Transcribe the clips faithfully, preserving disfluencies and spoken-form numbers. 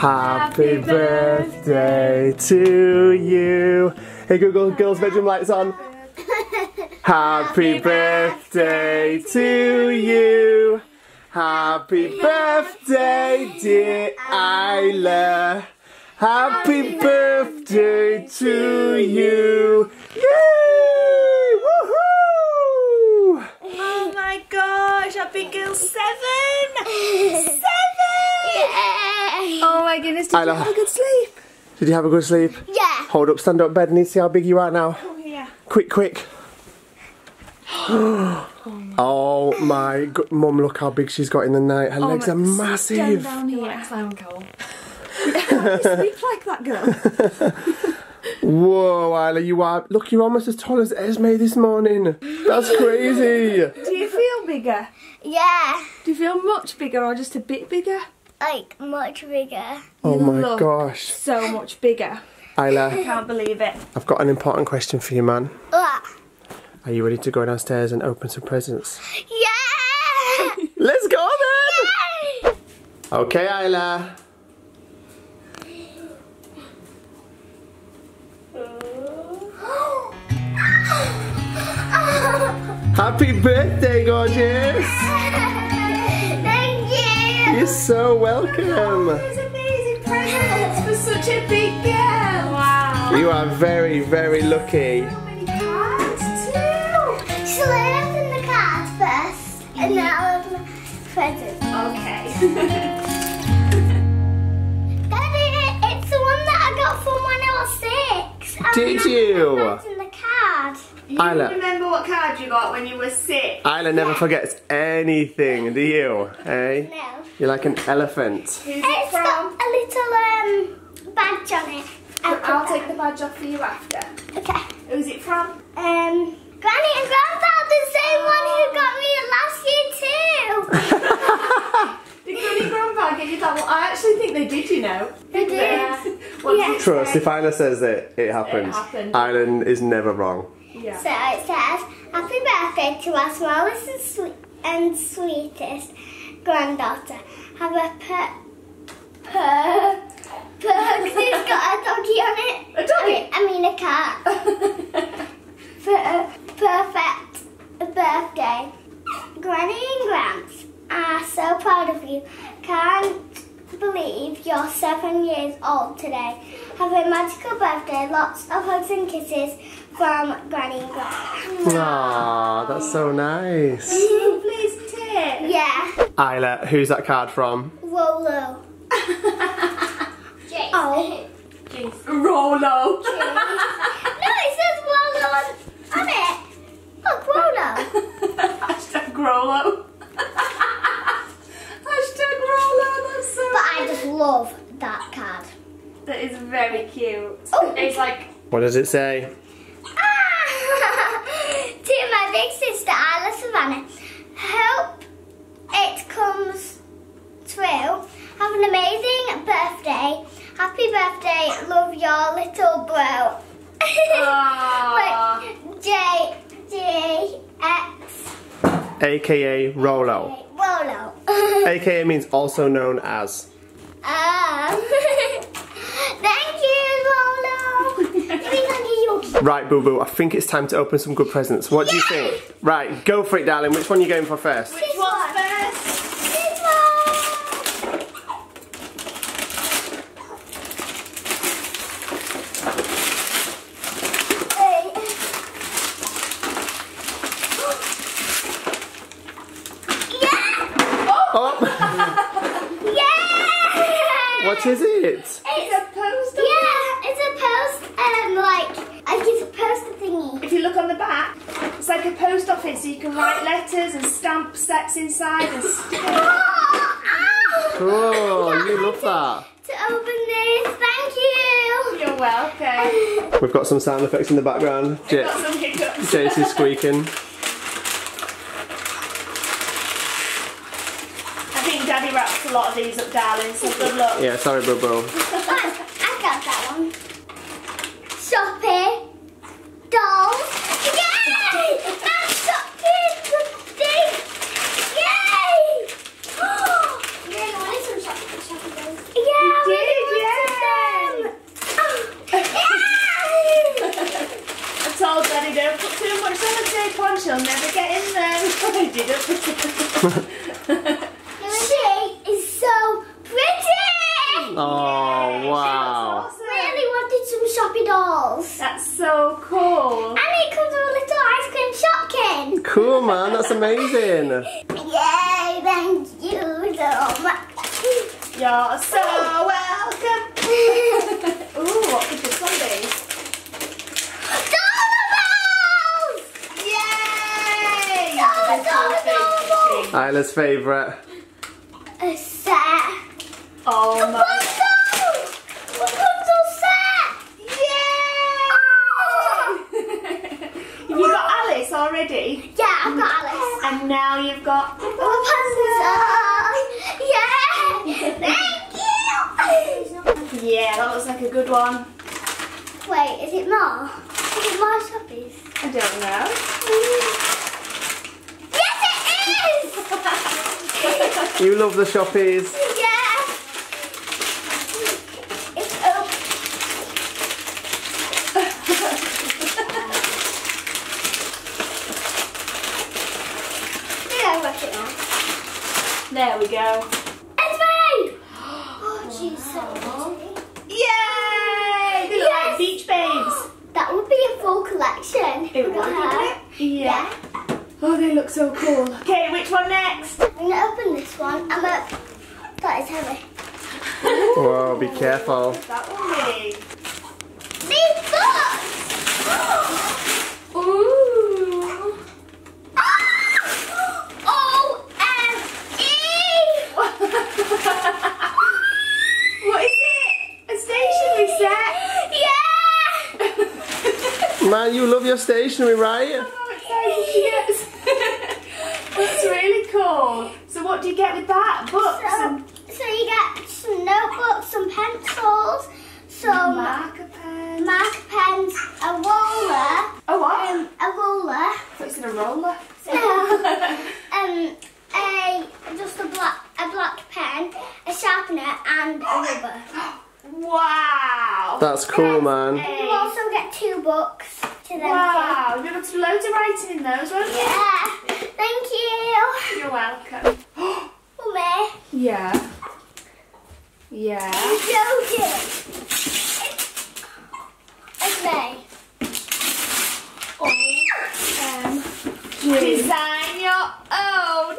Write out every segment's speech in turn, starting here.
Happy birthday to you. Hey Google, girls' bedroom lights on. Happy birthday to you. Happy birthday, dear Isla. Happy birthday to you. Yay! Woohoo! Oh my gosh, I've been girl seven! Seven! Yeah! Oh my goodness, did Isla, you have a good sleep? Did you have a good sleep? Yeah. Hold up, stand up, bed, and see how big you are now. Oh yeah. Quick, quick. Oh my god, mum, look how big she's got in the night. Her oh legs my, are massive. Stand down here, yeah. Clown girl. You sleep like that, girl. Whoa, Isla, you are. Look, you're almost as tall as Esme this morning. That's crazy. Do you feel bigger? Yeah. Do you feel much bigger or just a bit bigger? Like, much bigger. Oh my look, gosh. So much bigger. Isla. I can't believe it. I've got an important question for you, man. What? Are you ready to go downstairs and open some presents? Yeah! Let's go then! Yay! Okay, Isla. Happy birthday, gorgeous! Thank you! You're so welcome! Oh, these amazing presents for such a big girl! Wow! You are very, very lucky. Shall I open the card first? And then I'll open the present. Okay. Daddy, it's the one that I got from when I was six. Did you? I opened the card. Isla. You remember what card you got when you were six? Isla never forgets anything, do you? Eh? No. You're like an elephant. Who's it it's from? Got a little um, badge on it. I'll, I'll take the badge off for you after. Okay. Who's it from? Um... Granny and Grandpa, the same one who got me last year too! Did Granny and Grandpa get you that one? I actually think they did, you know. They did. Yeah. Yeah. Trust, if Isla says it, it happens. Island is never wrong. Yeah. So it says, happy birthday to our smallest and, sweet and sweetest granddaughter. Have a per... per... per... because it's got a doggy on it. A doggy? I mean, I mean a cat. For a perfect birthday. Granny and Gramps are so proud of you. Can't believe you're seven years old today. Have a magical birthday. Lots of hugs and kisses from Granny and Gramps. Aww, that's so nice. You please take. Yeah. Isla, who's that card from? Rolo. Jace. Oh. Jace. Rolo. Jace. No, it says Rolo. On it! Look, Rolo! Hashtag Rolo! Hashtag Rolo, that's so But funny. I just love that card. That is very cute. Oh. It's like... What does it say? Ah! To my big sister, Isla Savannah. Hope it comes true. Have an amazing birthday. Happy birthday, love your little bro. Wait, J J X. A K A Rolo. Rolo. A K A means also known as. Um. Thank you, Rolo. Right, Boo Boo. I think it's time to open some good presents. What do Yay! You think? Right, go for it, darling. Which one are you going for first? Which one's first? This one. What is it? It's, it's a poster. Yeah, it's a post, um, like, like it's a poster thingy. If you look on the back, it's like a post office, so you can write letters and stamp sets inside. And oh, oh you love that. To open this, thank you. You're welcome. We've got some sound effects in the background. We've got some hiccups. Jace is squeaking. Daddy wraps a lot of these up, darling, so good luck. Yeah, sorry, bro, bro. I got that one. Shopping. Dolls. Yay! And Shopkins update. Yay! You're going to want some Shopkins, Shopkins. Yeah, I in them. I did it. She is so pretty. Oh yay, wow! Awesome. Really wanted some shoppy dolls. That's so cool. And it comes with a little ice cream Shopkins. Cool man, that's amazing. Yay! Thank you so much. You're so welcome. Ooh, what could this one be? Adorables! Yay! Adorables! Isla's favourite. A set. Oh Rapunzel. My. Rapunzel! Rapunzel set! Yay! Oh. Have you got Alice already? Yeah, I've got Alice. And now you've got Rapunzel! Yay! Thank you! Yeah, that looks like a good one. Wait, is it more? Is it more shoppies? I don't know. Mm. Yes, it is! You love the shoppies. Yeah. It's up. Yeah, work it out. There we go. Yeah. Oh, they look so cool. Okay, which one next? I'm going to open this one. I'm up. That is heavy. Whoa, be careful. That one. These books! Ooh. O M G! What is it? A stationery set? Yeah! Man, you love your stationery, right? Yes. That's really cool. So what do you get with that? Books? So, and so you get some notebooks, some pencils, some marker pens, marker pens, a roller. A what? Um, a roller. So it's in a roller. So, um, a just a black a black pen, a sharpener, and a rubber. Wow. That's cool, man. You also get two books. Wow, you're going to have loads of writing in those, won't you? Yeah, thank you. You're welcome. Mummy. Yeah. Yeah. You're joking. It's, it's me. Oh, um, design your own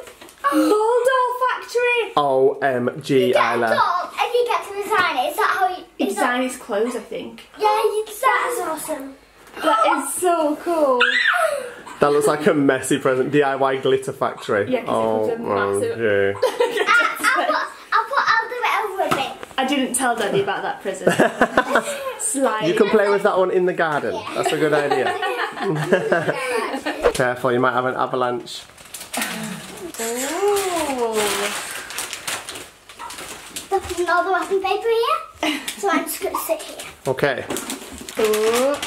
Bulldog Factory. O M G, Isla. And you get to design it. Is that how you... You design his clothes, I think. Yeah, you design. That is awesome. That is so cool. That looks like a messy present. D I Y glitter factory. Yeah, because it was a massive... Yeah. I, I'll put, I'll put, I'll do it over a bit. I didn't tell Daddy about that present. Slide. You can play with that one in the garden. Yeah. That's a good idea. Careful, you might have an avalanche. Oh. They're putting all the wrapping paper here. So I'm just going to sit here. Okay. Oh.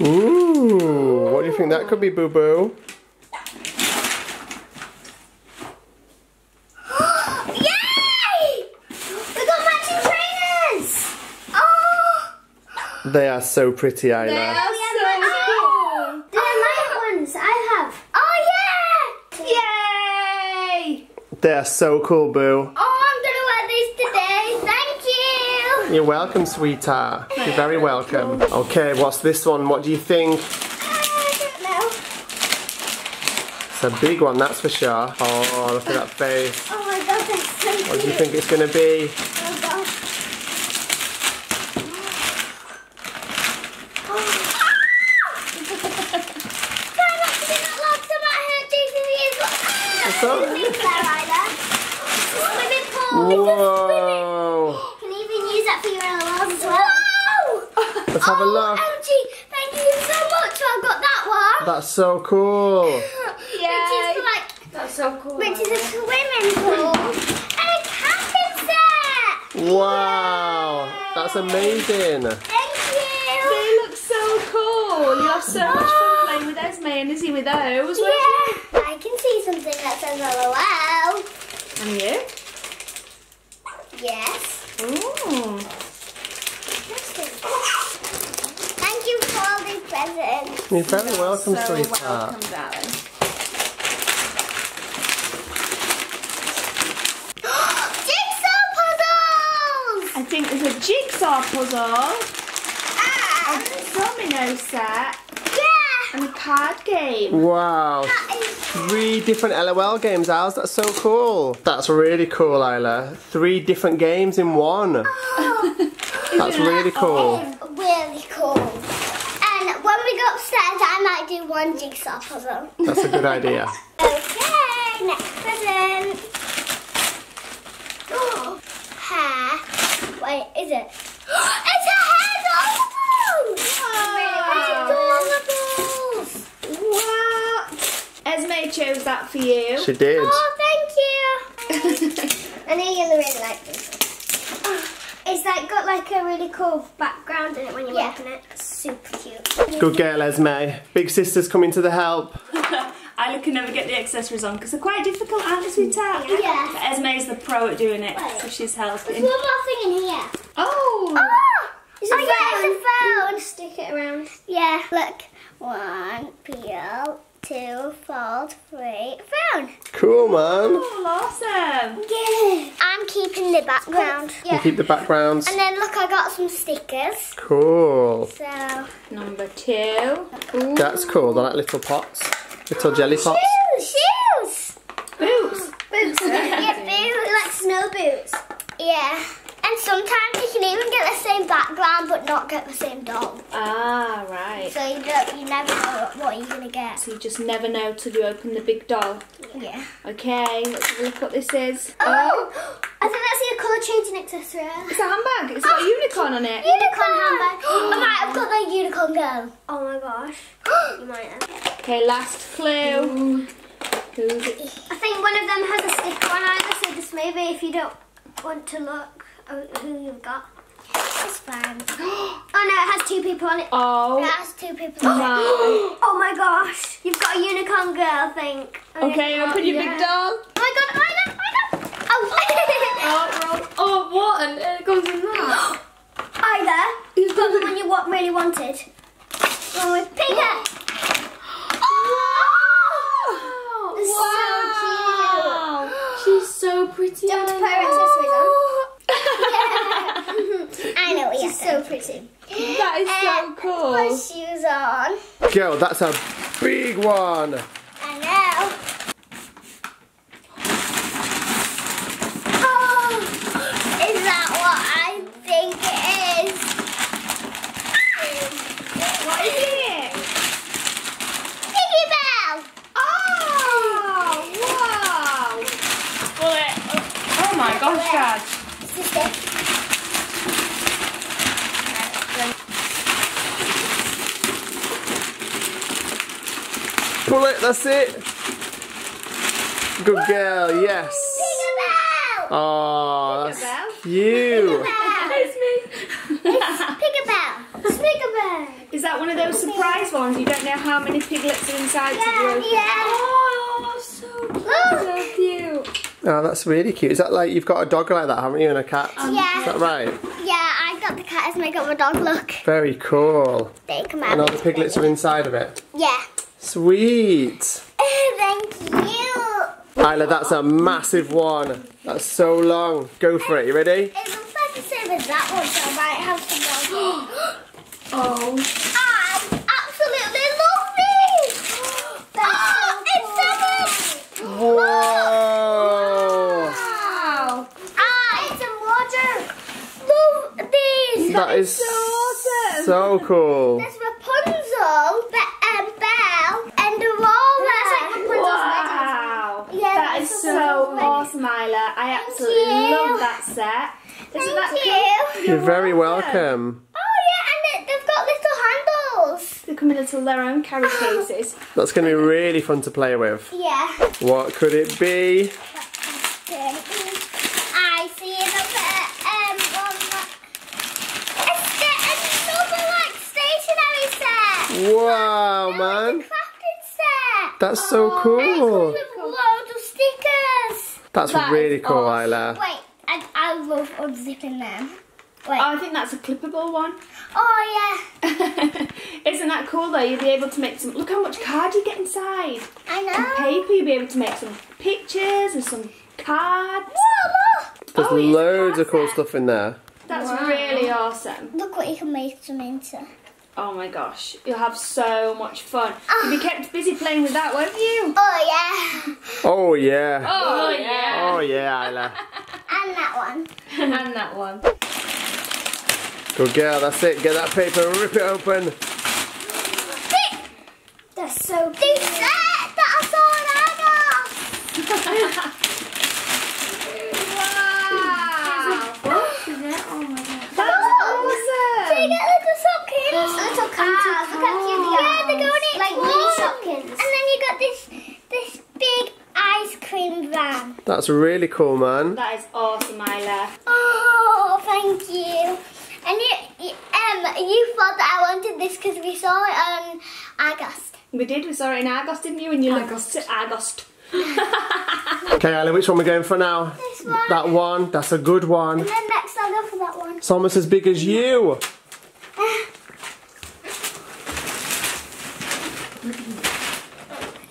Ooh, what do you think that could be, Boo Boo? Yay! We got matching trainers! Oh! They are so pretty, Isla. They are so cool! They're my ones, I have. Oh yeah! Yay! They are so cool, Boo. You're welcome, sweetheart. You're very welcome. Okay, what's this one? What do you think? I don't know. It's a big one, that's for sure. Oh, look at that face. Oh my god, that's so cute. What do you think it's going to be? Oh god. Did not love to my head. Let's have a look. O M G, thank you so much. I got that one. That's so cool. Yeah. Like, that's so cool. Which is a swimming pool and a camping set. Wow. Yay. That's amazing. Thank you. They look so cool. You have so oh. much fun playing with Esme and Izzy with those. Yeah. I can see something that says L O L. And you? Yes. Ooh. Thank you for all these You're very You're welcome, so sweetheart. Welcome, darling. Jigsaw puzzles! I think there's a jigsaw puzzle. And a domino set. Yeah! And a card game. Wow. Three different L O L games, Alice. That's so cool. That's really cool, Isla. Three different games in one. Oh. That's really cool. Really cool. And when we go upstairs, I might do one jigsaw puzzle. That's a good idea. Okay, next present. Oh, hair. Wait, is it? It's a hair doll! Oh, Adorables! What? Esme chose that for you. She did. Oh, thank you. I know you're going to really like this. It's like got like a really cool background in it when you yeah. open it. It's super cute. Good girl, Esme. Big sister's coming to the help. I can never get the accessories on because they're quite difficult, aren't we, Tat? Yeah. yeah. But Esme's the pro at doing it, Wait. so she's helping. There's one more thing in here. Oh! Oh! It's a oh, yeah, it's a phone. Stick it around. Yeah. Look. One, peel, two, fold, three, phone. Cool, man. Cool, awesome. Yeah. I'm keeping the background. Yeah. You keep the backgrounds. And then look, I got some stickers. Cool. So. Number two. Ooh. That's cool. They're like little pots. Little jelly pots. Shoes, shoes. Boots. Boots. Yeah, boots. Like snow boots. Yeah. And sometimes you can even get the same background but not get the same doll. Ah, right. So you don't, you never know what you're going to get. So you just never know till you open the big doll. Yeah. Okay, let's have a look what this is. Oh! oh. I think that's your colour changing accessory. It's a handbag. It's got oh. a unicorn on it. Unicorn, unicorn handbag. I might have got the unicorn girl. Oh my gosh. You might have. Okay, last clue. Who's it? I think one of them has a sticker on either, so just maybe if you don't want to look. Oh, who you've got? It's fine. Oh no, it has two people on it. Oh, it has two people on no. it. Oh my gosh, you've got a unicorn girl, I think. A okay, open your yeah. big doll. Oh my god, I know, I know. Oh, oh, oh, what? And it comes in that. Either you've got the one you want, really wanted. One with Pigabelle. Oh, wow. So cute. She's so pretty. Don't put her accessories on. I know, it's yes, so pretty. That is um, so cool. Put shoes on. Girl, that's a big one. I know. Oh, is that what I think it is? What is it? Pigabelle. Oh, wow. Oh my gosh, Dad. Sister. Pull it, that's it. Good Woo! Girl, yes. Pigabelle! Oh, that's Pigabelle. You. Pigabelle. It's me. It's Pigabelle. It's Pigabelle. Is that one of those surprise ones? You don't know how many piglets are inside yeah, to do. Yeah. Oh, so cute. So cute. Oh, that's really cute. Is that like you've got a dog like that, haven't you, and a cat? Um, yeah. Is that right? Yeah, I got the cat as I got my dog. Look. Very cool. They come out. And all the piglets are inside of it. Yeah. Sweet. Thank you. Isla, that's a massive one. That's so long. Go for it. You ready? It looks like the same as that one, so I might have to go. Oh. I absolutely love these. Oh, it's seven. Whoa. Wow. I, it's a water. Love these. That, that is so awesome. So cool. There's Rapunzel. So awesome, Isla. I absolutely love that set. Isn't Thank that cool? you. You're, You're very welcome. welcome. Oh yeah, and it, they've got little handles. They come in little their own carry cases. That's going to be really fun to play with. Yeah. What could it be? I see another, um, another like stationery set. Wow, and man. It's a crafting set. That's oh, so cool. That's that really cool, awesome. Isla. Wait, I, I love unzipping them. Wait. Oh, I think that's a clippable one. Oh, yeah. Isn't that cool, though? You'll be able to make some... Look how much card you get inside. I know. And paper. You'll be able to make some pictures and some cards. Whoa, look. There's oh, loads of cool set. stuff in there. That's wow. really awesome. Look what you can make them into. Oh, my gosh. You'll have so much fun. Oh. You'll be kept busy playing with that, won't you? Oh, yeah. Oh, yeah. Oh, yeah. Oh, yeah, Isla. And that one. And that one. Good girl, that's it. Get that paper and rip it open. That's so big. That's all I got. Wow. There's a box in it. Oh my god. That's awesome. Do you get little Shopkins? Little cards. Look how cute they are. Yeah, they're going in. Like mini Shopkins. And then you got this, this big ice cream van. That's really cool, man. That is awesome, Isla. Oh, thank you. And you, you, um, you thought that I wanted this because we saw it on August. We did, we saw it in August, didn't you? And you August. looked at August. Okay, Isla, which one are we going for now? This one. That one, that's a good one. And then next I'll go for that one. It's almost as big as you.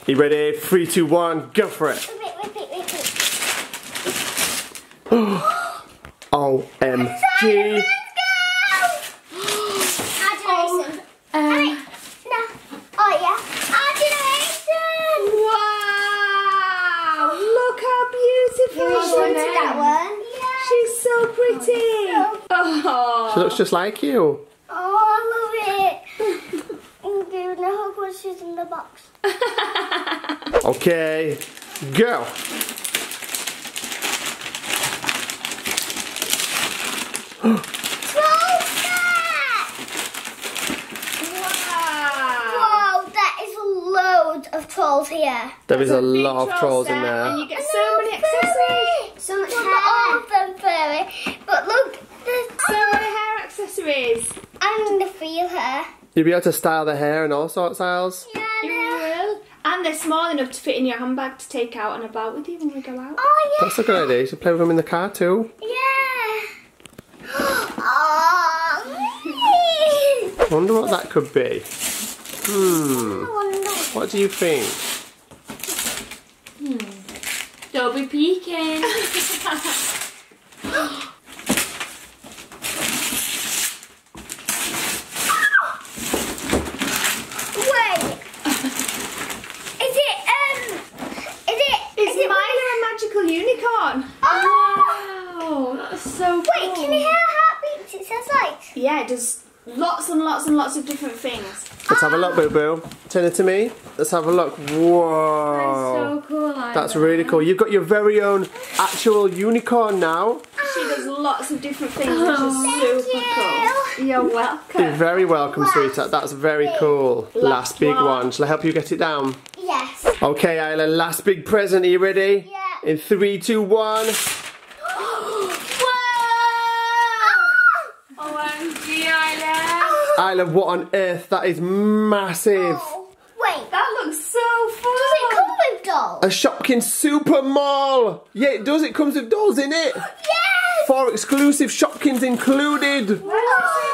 You ready? Three, two, one, go for it. Wait, wait, wait, wait, wait. O M G. She looks just like you. Oh, I love it. I'm giving a hug when she's in the box. Okay, go. Wow. Whoa, that is a load of trolls here. There There's is a, a lot of trolls in there. And you get and so many accessories. So much hair. All of them furry. But look, there's so oh. many hair accessories. And the feel hair. You'll be able to style the hair in all sorts of styles. Yeah, you will. And they're small enough to fit in your handbag to take out and about with you when we go out. Oh, yeah. That's a good idea. You should play with them in the car too. Yeah. Oh, I wonder what that could be. Hmm. I wonder. What do you think? Hmm. Don't be peeking. Yeah, it does lots and lots and lots of different things. Let's have a look, boo-boo. Turn it to me. Let's have a look. Whoa. That is so cool, Isla. That's really cool. You've got your very own actual unicorn now. She does lots of different things, which is oh, super you. cool. You're welcome. You're very welcome, Last sweetheart. That's very big. cool. Last, last big one. one. Shall I help you get it down? Yes. Okay, Isla, last big present. Are you ready? Yeah. In three, two, one. Isla, what on earth? That is massive. Oh, wait, that looks so fun. Does it come with dolls? A Shopkins Super Mall. Yeah, it does. It comes with dolls, in it. Yes. Four exclusive Shopkins included. Where oh. did I say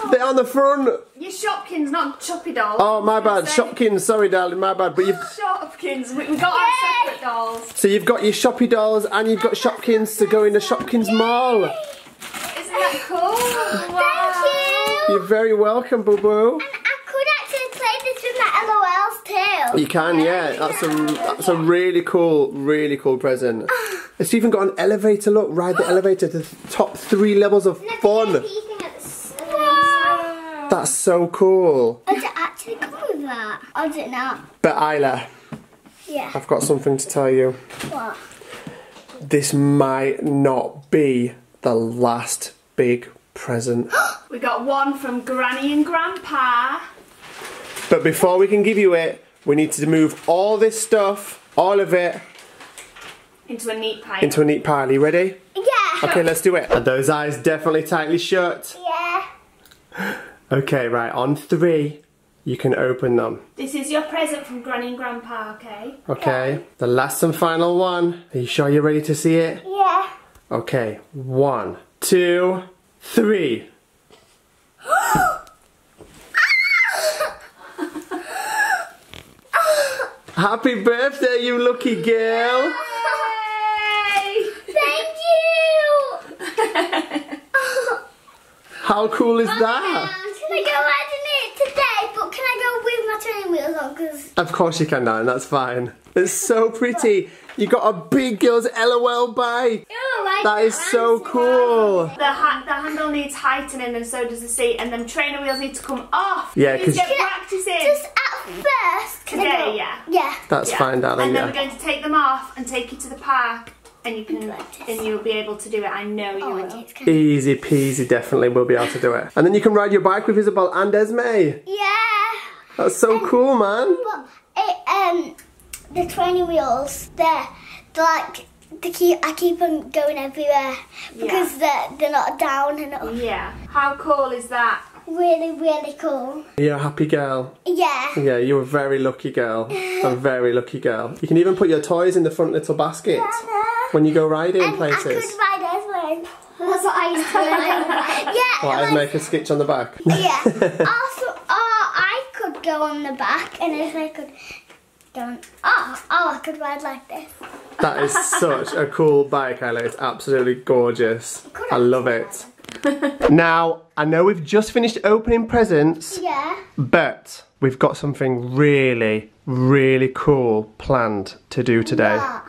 that? They're on the front. Your Shopkins, not Choppy Dolls. Oh, my bad. Shopkins. Sorry, darling. My bad. But you've Shopkins. We, we got Yay. our separate dolls. So you've got your Shoppy Dolls and you've got Shopkins to go in the Shopkins Yay. Mall. Isn't that cool? Wow. You're very welcome, boo boo. And I could actually play this with my L O Ls too. You can, yeah. yeah. That's a that's a really cool, really cool present. It's even got an elevator. Look, ride the elevator to the top three levels of Never fun. Wow. That's so cool. Does it actually come with that? Or does it not? But Isla, yeah, I've got something to tell you. What? This might not be the last big present. We got one from Granny and Grandpa. But before we can give you it, we need to move all this stuff, all of it, into a neat pile. Into a neat pile. Are you ready? Yeah. Okay, let's do it. Are those eyes definitely tightly shut? Yeah. Okay, right, on three, you can open them. This is your present from Granny and Grandpa, okay? Okay. Yeah. The last and final one. Are you sure you're ready to see it? Yeah. Okay, one, two. three. Happy birthday, you lucky girl! Yay! Thank you! How cool is that? Can I go riding it today, but can I go with my training wheels on? Cause of course you can, Nan, that's fine. It's so pretty. You got a big girl's LOL bike. Ooh, that is so cool. The, ha the handle needs heightening and so does the seat, and then trainer wheels need to come off. Yeah, because get practicing. Just at first. Today, yeah. Yeah. That's yeah. fine, darling. And then yeah. we're going to take them off and take you to the park. And you can, and you'll be able to do it. I know you oh, will. Easy peasy, definitely we'll be able to do it. And then you can ride your bike with Isabel and Esme. Yeah. That's so um, cool, man. But it, um, the training wheels, they're, they're like they keep. I keep them going everywhere because yeah. they're they're not down and up. Yeah. How cool is that? Really, really cool. You're a happy girl. Yeah. Yeah, you're a very lucky girl. A very lucky girl. You can even put your toys in the front little basket. Yeah, when you go riding um, places. I could ride Esme. That's what I used to do. Yeah. What, Esme like, could skitch on the back? Yeah. Also, or I could go on the back and Esme could go on. Oh, oh, I could ride like this. That is such a cool bike, Isla. It's absolutely gorgeous. I, I love it. Now, I know we've just finished opening presents. Yeah. But we've got something really, really cool planned to do today. Yeah.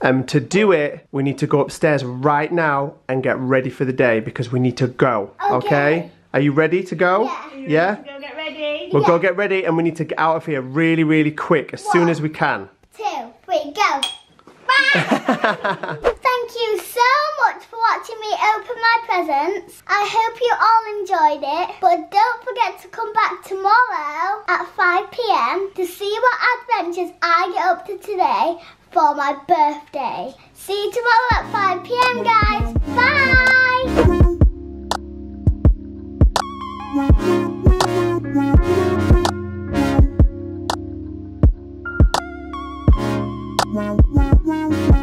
Um, to do it, we need to go upstairs right now and get ready for the day because we need to go, okay? okay? Are you ready to go? Yeah. yeah? Go get ready. We'll yeah. go get ready and we need to get out of here really, really quick as One, soon as we can. Two, three, go. Bye! Thank you so much for watching me open my presents. I hope you all enjoyed it, but don't forget to come back tomorrow at five p m to see what adventures I get up to today for my birthday. See you tomorrow at five p m guys. Bye!